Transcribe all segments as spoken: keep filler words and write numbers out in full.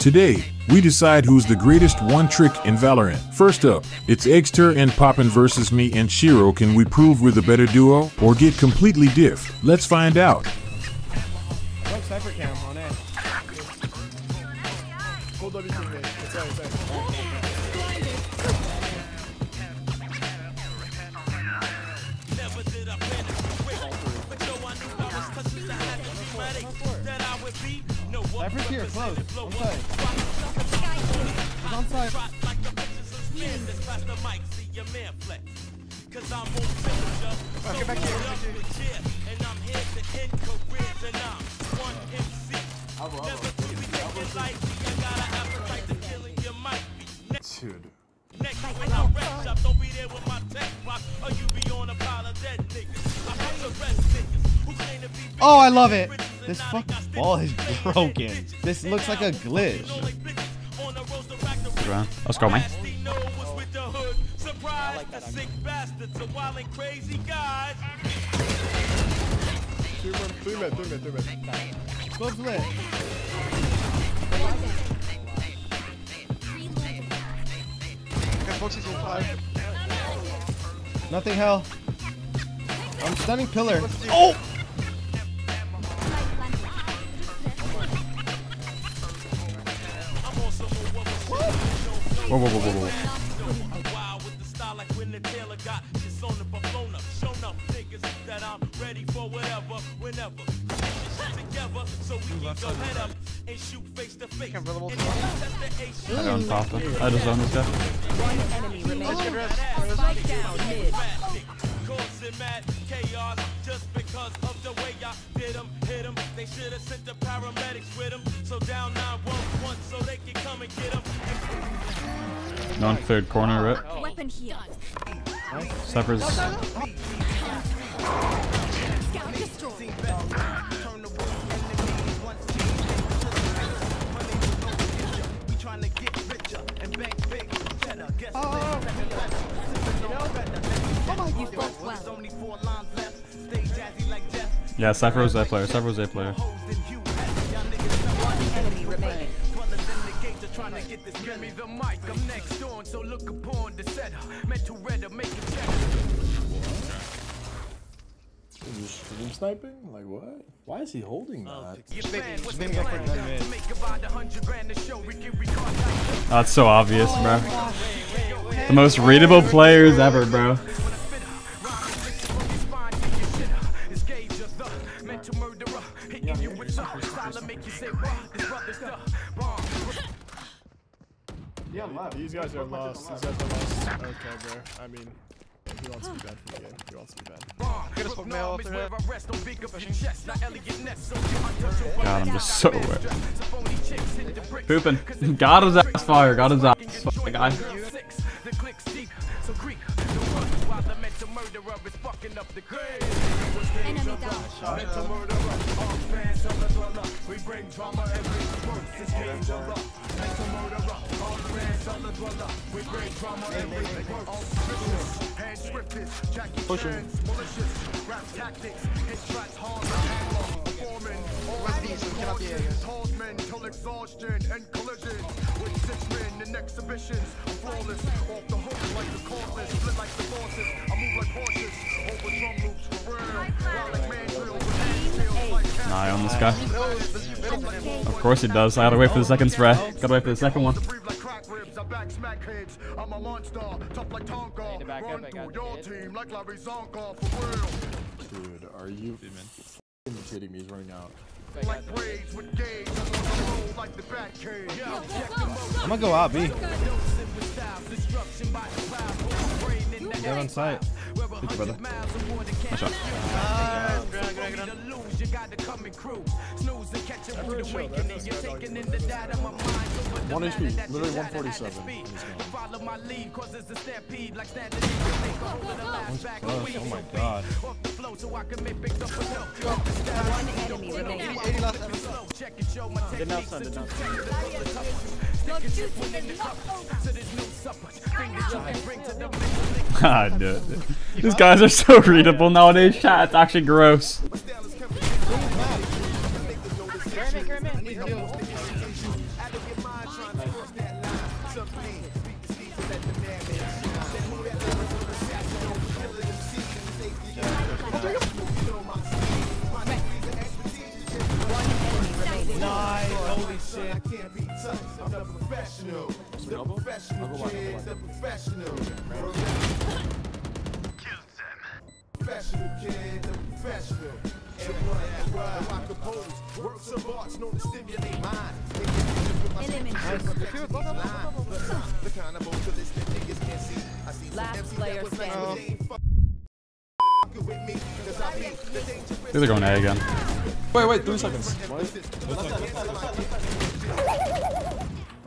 Today, we decide who's the greatest one trick in Valorant. First up, it's Eggsterr and Poppin versus me and Shiro. Can we prove we're the better duo or get completely diffed? Let's find out. Oh, Cypher cam on it. Hold up, it's out, it's out. Cypher's here, close. On side. He's on side. Alright, get back here. And I'm here to end careers and I'm one M C. Dude. Next when I rest up, don't be there with my tech box, or you be on a pile of dead niggas. I have the rest niggas who claim to be. Oh, I love it. This fucking ball is broken. This looks like a glitch. Let's go, man. Surprise the sick bastards, a wild and crazy guys. Three men, three men, three men. Club's lit. Nothing, hell. I'm stunning pillar. Oh! Whoa, whoa, whoa, whoa, whoa. I don't pop it. I just own this guy. Non-food corner, rip. Cypher's. Yeah, Cypher was that player. Cypher was that player. Is he stream sniping? Like what? Why is he holding that? Oh, that's so obvious, bro. The most readable players ever, bro. Yeah, left. These guys are lost. These guys are lost. Okay, bro. I mean, he wants to be bad for the game. He wants to be bad. God, I'm just so wet. Pooping. Got his ass fire. Got his ass fire, guy. Push him. Nah, I own this guy. Of course he does. I gotta wait for the second spray. Gotta wait for the second one. I'm a monster, tough like Tonka. Run through your team like Larry Zonka for real. Dude, are you f***ing kidding me? He's running out. I'm gonna go out, B. Get on site. Thank you, brother. Nice shot. One H P, literally one forty-seven. Oh my god. God, dude. These guys are so readable nowadays. Chat, it's actually gross. Nice, holy shit. I can't be touched. I'm the professional. The professional kid, the professional. Killed him. Professional kid, the professional. And one after I compose works of arts known to stimulate mind. The kind of vocalistic niggas can't see. I see last player standing. They're going A again. Wait, wait, three seconds. What?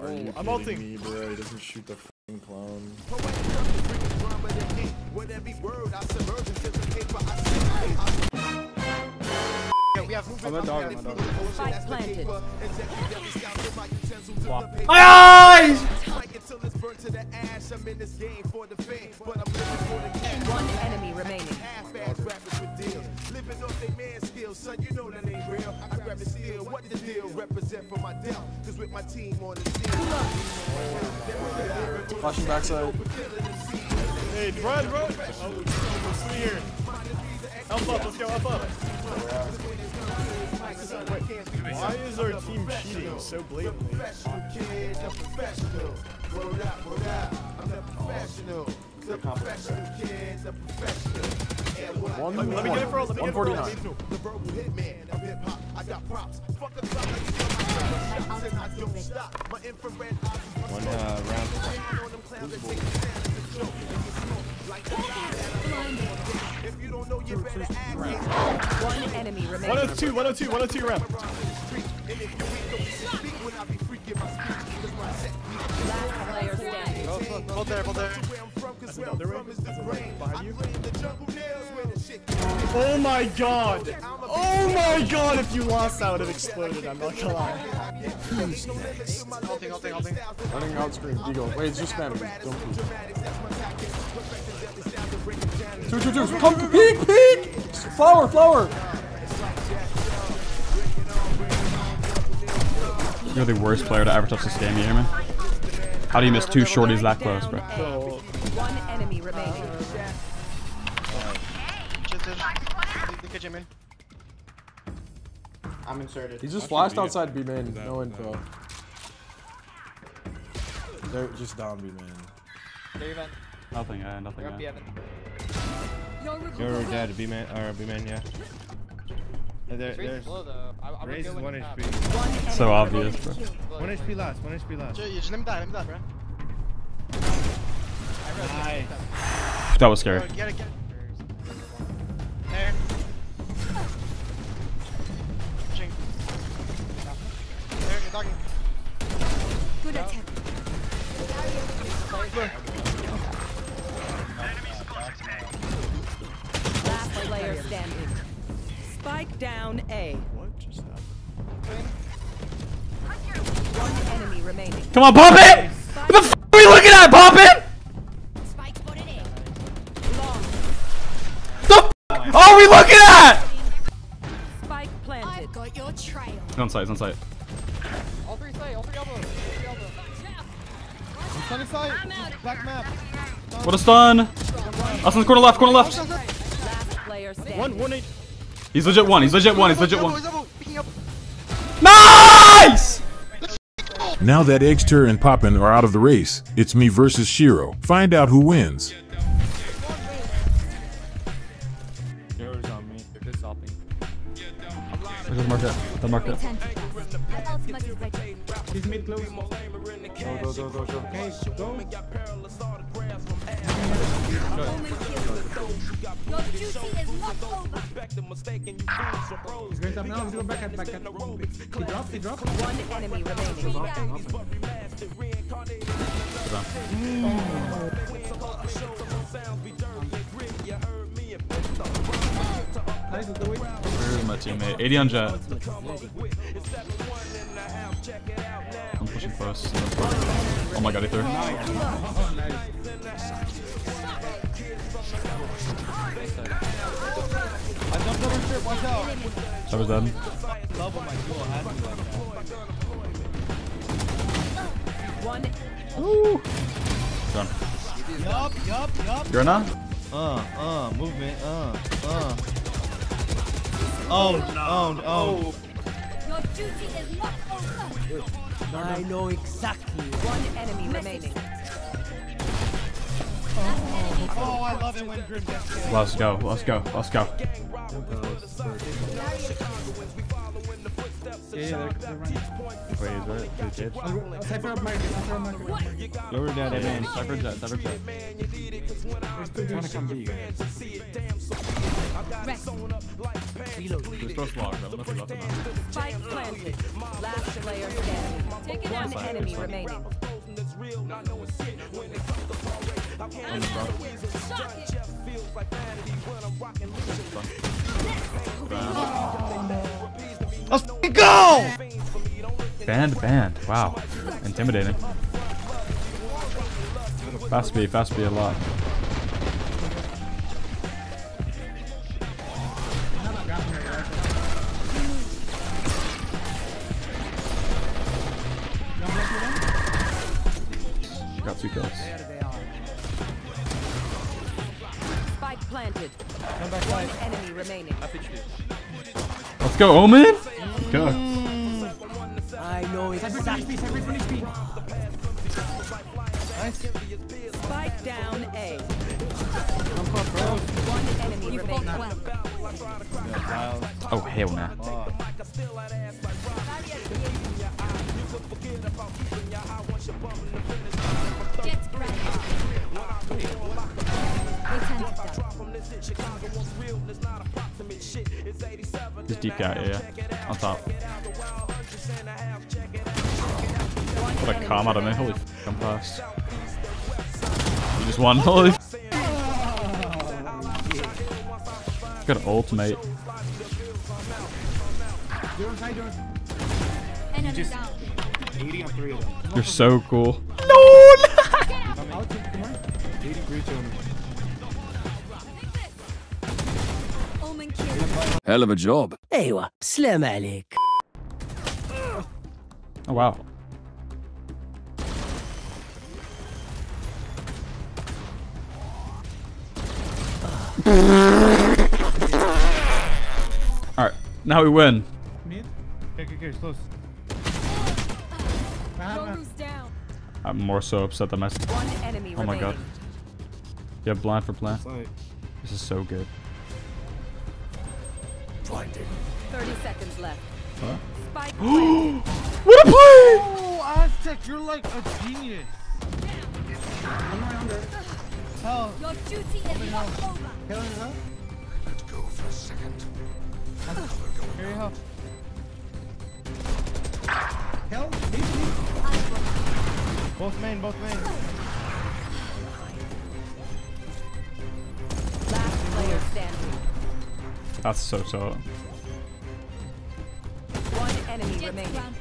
Oh, I'm ulting. Me, bro. He doesn't shoot the f***ing clown. I'm a dog, I'm a dog. Fight planted. My eyes! One enemy remaining. Son, you know that ain't real. I grab a steal. What the deal represent for my deal? Cause with my team on the field. Flashing backside. Hey, run, bro. Oh, we're here. Help up, let's go, help up. Why is our team cheating so blatantly? The professional kid, the professional. One, let me get it for all. one forty-nine. The verbal hitman of hip hop. I got props. Fuck the clock. I don't stop. My infrared eyes. One uh, round. If you don't know, you better act. One enemy remaining. one oh two, one oh two, one oh two rep. And if you ain't gonna speak when I be freaking my speech, my set. Last player standing. Hold there, hold there. Oh my god! Oh my god! If you lost, that would have exploded. I'm not gonna lie. Who's next? Holding, holding, holding. Running out screen. Eagle. Wait, it's just spamming. Don't move. Two, two, two. Come, peek, peek! Flower, flower! You're the worst player to ever touch this game, you hear me? How do you miss two shorties that close, bro? One enemy remaining. I'm inserted. He just flashed outside B main. No info. They're just down B main. Nothing, uh, nothing. Uh. You're dead, B main, or B main, yeah. There, there's Raze is one H P. So obvious, bro. One H P last, one H P last. You just let me die, let me die, bro. Nice. That was scary. Get it, get it. There. There, you're talking. Good attempt. Last player standing. Spike down A. What just happened? One enemy remaining. Come on, Poppin! What the f are we looking at, Poppin? Are we looking at? Spike planted. I've got your trail. On site, on site. All three site, all three elbows. All three elbows. Black map. What a stun! Austin's corner left, corner left. One, one eight. He's legit one. He's legit one. He's legit one. Nice! Now that Eggsterr and Poppin are out of the race, it's me versus Shiro. Find out who wins. There's a marker. The marker. He's mid close. Go, go, go, go, go. Hey, go. Your juicy is not over. Great, I'm now going back at back at. He dropped, he dropped. One enemy remaining. My teammate. eighty on jet. I'm pushing close. Oh my god, he threw. That was dead. One. Ooh. Done. Yup, yup, yup. You're not? Uh, uh, movement, uh, uh. Oh, oh, oh. Your duty is not over. I know exactly. One enemy remaining. Oh, oh, I love it when Grim gets. Let's go, let's go, let's go. Yeah, they're running. Wait, is there two kids? Cypher up market, Cypher up market. Go over down, man. Cypher jet, Cypher jet. They're gonna come to you guys. There's no smaller, bro. Nothing left enough. Spike planted. Last player standing. Take it out. One enemy remaining. Let's go! Banned, banned. Wow. Intimidating. Fast B, fast B a lot. Got two kills. Spike planted. Come back light. One enemy remaining. Let's go, Omen! Let's go. Mm. I know it's exactly. Nice. Spike down A. One enemy remaining. Oh, hell no. Nah. Oh. This deep guy, yeah, on top. What a calm out of me! Holy f***, I'm fast. You just won. Holy f***. Got an ultimate. You just eating on three of them. You're so cool. No. Hell of a job. Ewa, salam alaikum. Oh wow. All right, now we win. I'm more so upset than myself. Oh my god. Yeah, blind for plant. This is so good. thirty seconds left. Huh? Spike. What a play! Oh, Aztec, you're like a genius. I'm around her. Oh. Your duty is not over. Let's go for a second. Here you go. Hell, both main, both main. Last player standing. That's so so. One enemy Just remaining. Run.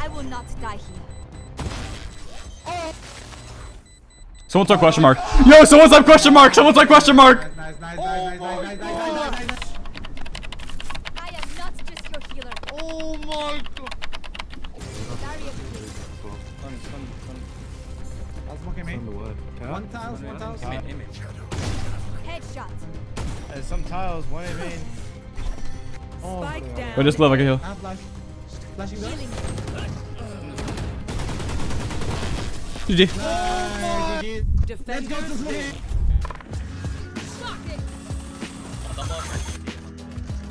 I will not die here. Oh. Someone type question mark. Yo, someone's type question mark. Someone's type question mark. Nice, nice, nice, nice, oh nice, nice, nice, nice, nice, nice. I am not just your healer. Oh my god. One tiles, one tiles. Headshot. There's some tiles, one in main. Oh, Spike down. I just love like a heal. G G. Nice. Let's go to sleep.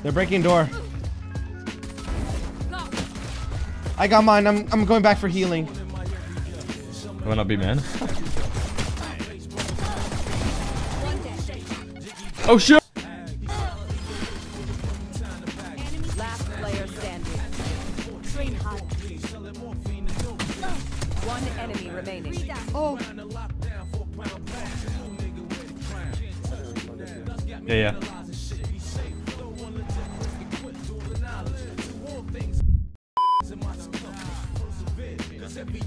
They're breaking door. I got mine. I'm I'm going back for healing. I wanna be man. Oh shit! Last player standing. One enemy remaining. Oh. Yeah, yeah.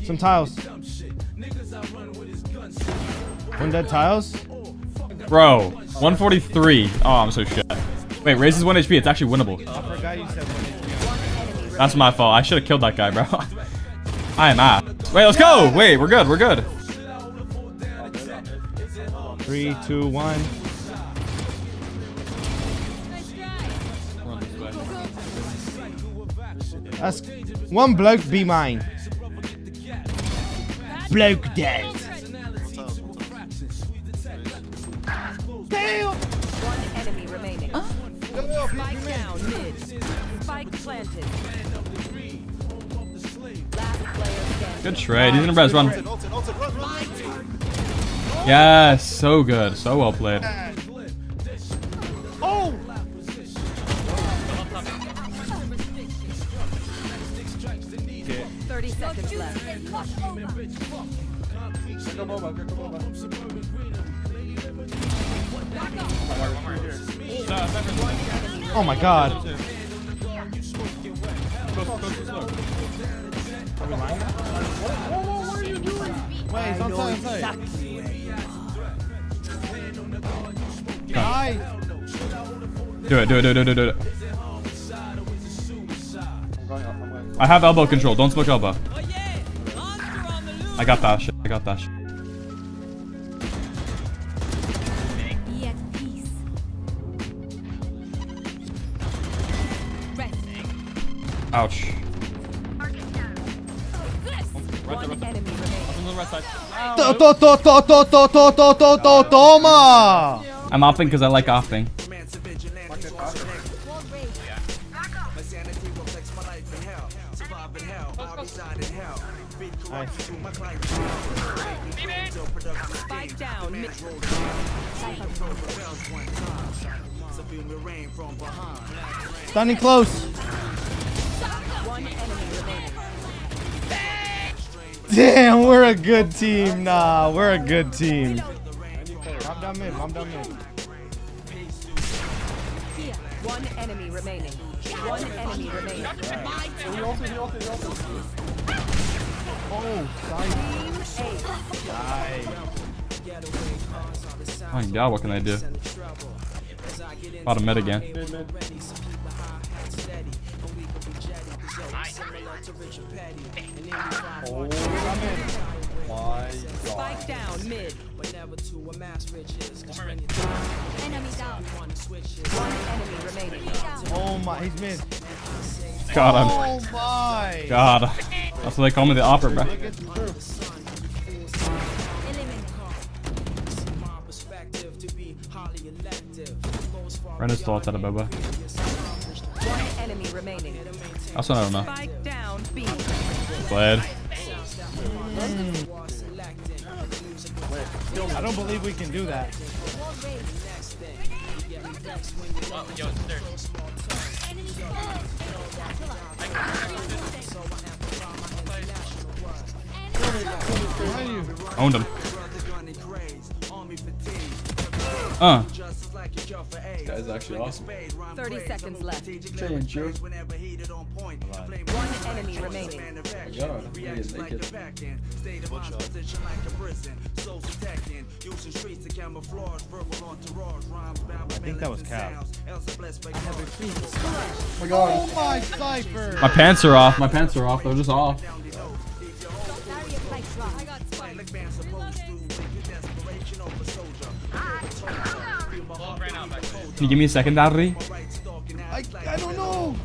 Some tiles. One dead tiles? Bro, one forty-three. Oh, I'm so shit. Wait, raises one H P. It's actually winnable. I forgot you said one H P. That's my fault. I should have killed that guy, bro. I am out. Wait, let's go. Wait, we're good. We're good. Three, two, one. That's one bloke be mine. Bloke dead. Damn. One enemy remaining. Huh? Spike down mid. Spike planted. Last player standing. Good trade. He's gonna res run. Yes, so good. So well played. Oh. thirty seconds left. Oh my god. What are you doing? Wait, he's on site, on site. Do it, do it, do it, do it, do it. I have elbow control. Don't smoke elbow. I got that shit. I got that shit. Ouch. I'm offing because I like offing. Spike down mid. Standing close. Damn, we're a good team. Nah, we're a good team. I'm down mid. I'm down mid. One enemy remaining. One enemy remaining. Oh, die. My god, what can I do? Bottom mid again. Oh, my god. Down mid. Oh my, he's mid. Got him. Oh my god. That's why they call me the opera, bro. Renner's thoughts out of Boba. One enemy remaining. That's what I don't know. Bled. Mm. I don't believe we can do that. Oh, yo, it's there. Owned him. Uh. This guy's actually awesome. thirty seconds left. Change you. One enemy remaining. Yeah, he is naked. I think that was Cap. Oh my god. Oh my Cypher. My pants are off. My pants are off. They're just off. Can you give me a second, Darry? I, I don't know.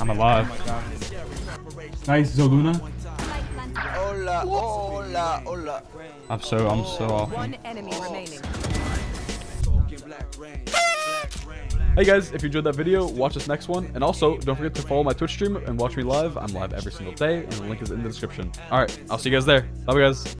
I'm alive. Nice, Zoluna. Hola, hola, hola. I'm so, I'm so off. One enemy remaining. Hey guys, if you enjoyed that video, watch this next one, and also don't forget to follow my Twitch stream and watch me live. I'm live every single day, and the link is in the description. Alright, I'll see you guys there. Bye guys.